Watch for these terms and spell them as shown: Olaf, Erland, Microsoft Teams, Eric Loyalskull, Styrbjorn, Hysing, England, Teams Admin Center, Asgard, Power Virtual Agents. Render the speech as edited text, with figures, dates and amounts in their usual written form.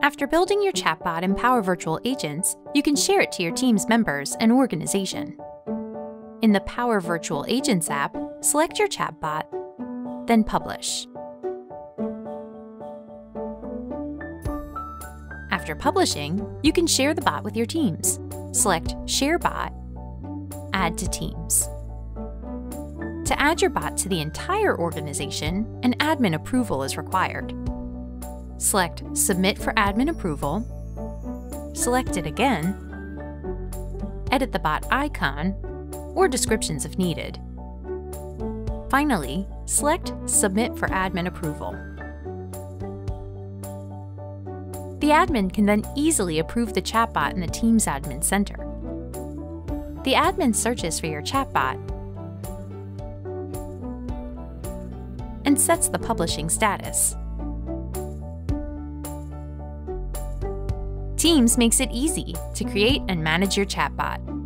After building your chatbot in Power Virtual Agents, you can share it to your team's members and organization. In the Power Virtual Agents app, select your chatbot, then publish. After publishing, you can share the bot with your teams. Select Share Bot, Add to Teams. To add your bot to the entire organization, an admin approval is required. Select Submit for Admin Approval, select it again, edit the bot icon, or descriptions if needed. Finally, select Submit for Admin Approval. The admin can then easily approve the chatbot in the Teams Admin Center. The admin searches for your chatbot and sets the publishing status. Teams makes it easy to create and manage your chatbot.